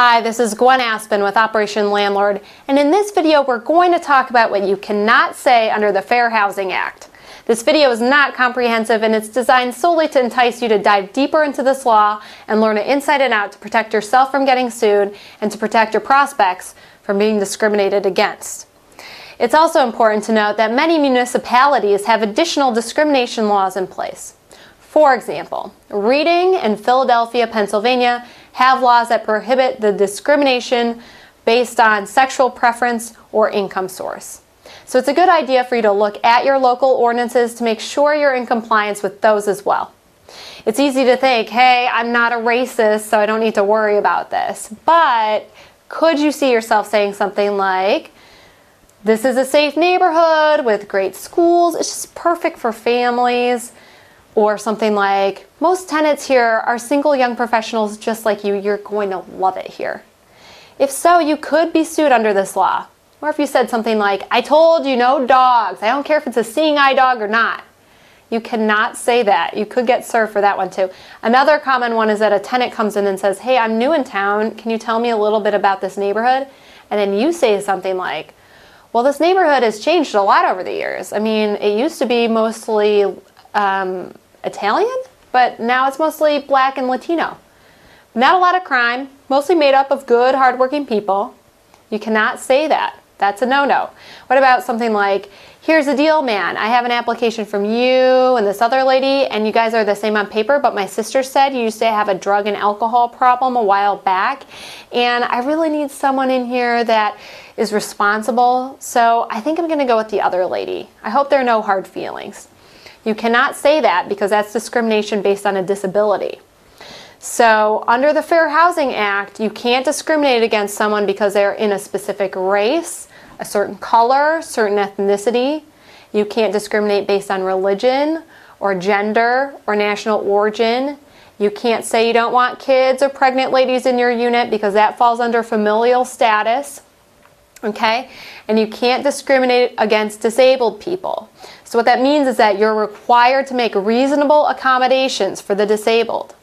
Hi, this is Gwen Aspen with Operation Landlord, and in this video we're going to talk about what you cannot say under the Fair Housing Act. This video is not comprehensive and it's designed solely to entice you to dive deeper into this law and learn it inside and out to protect yourself from getting sued and to protect your prospects from being discriminated against. It's also important to note that many municipalities have additional discrimination laws in place. For example, Reading and Philadelphia, Pennsylvania have laws that prohibit the discrimination based on sexual preference or income source. So it's a good idea for you to look at your local ordinances to make sure you're in compliance with those as well. It's easy to think, hey, I'm not a racist, so I don't need to worry about this. But could you see yourself saying something like, this is a safe neighborhood with great schools, it's just perfect for families. Or something like, most tenants here are single young professionals just like you, you're going to love it here. If so, you could be sued under this law. Or if you said something like, I told you no dogs, I don't care if it's a seeing eye dog or not. You cannot say that. You could get served for that one too. Another common one is that a tenant comes in and says, hey, I'm new in town, can you tell me a little bit about this neighborhood? And then you say something like, well, this neighborhood has changed a lot over the years. I mean, it used to be mostly Italian, but now it's mostly black and Latino. Not a lot of crime, mostly made up of good, hardworking people. You cannot say that. That's a no-no. What about something like, here's the deal, man. I have an application from you and this other lady, and you guys are the same on paper, but my sister said you used to have a drug and alcohol problem a while back, and I really need someone in here that is responsible, so I think I'm going to go with the other lady. I hope there are no hard feelings. You cannot say that because that's discrimination based on a disability. So under the Fair Housing Act, you can't discriminate against someone because they're in a specific race, a certain color, certain ethnicity. You can't discriminate based on religion or gender or national origin. You can't say you don't want kids or pregnant ladies in your unit because that falls under familial status. Okay? And you can't discriminate against disabled people. So what that means is that you're required to make reasonable accommodations for the disabled.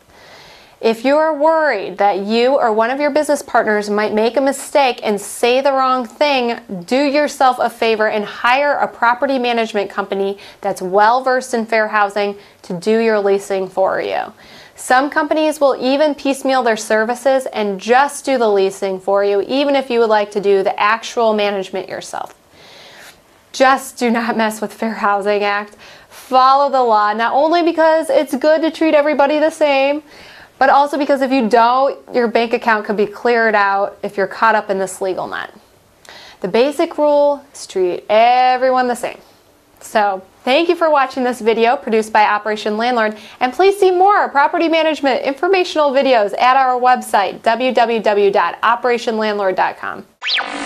If you're worried that you or one of your business partners might make a mistake and say the wrong thing, do yourself a favor and hire a property management company that's well versed in fair housing to do your leasing for you. Some companies will even piecemeal their services and just do the leasing for you, even if you would like to do the actual management yourself. Just do not mess with Fair Housing Act. Follow the law, not only because it's good to treat everybody the same, but also because if you don't, your bank account could be cleared out if you're caught up in this legal net. The basic rule is treat everyone the same. So thank you for watching this video produced by Operation Landlord, and please see more property management informational videos at our website, www.operationlandlord.com.